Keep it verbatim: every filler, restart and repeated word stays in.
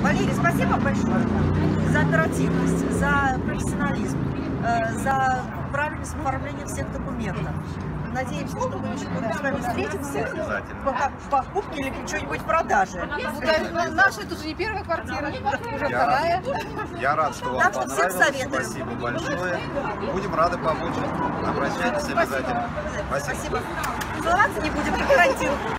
Валерий, спасибо большое за оперативность, за профессионализм, за правильность оформления всех документов. Надеемся, что мы еще с вами встретимся по покупке или что-нибудь в продаже. Наша это уже не первая квартира, уже вторая. Я рад, что вам понравилось. Спасибо большое. Будем рады помочь. Обращайтесь обязательно. Спасибо. Целоваться не будем, как карантин.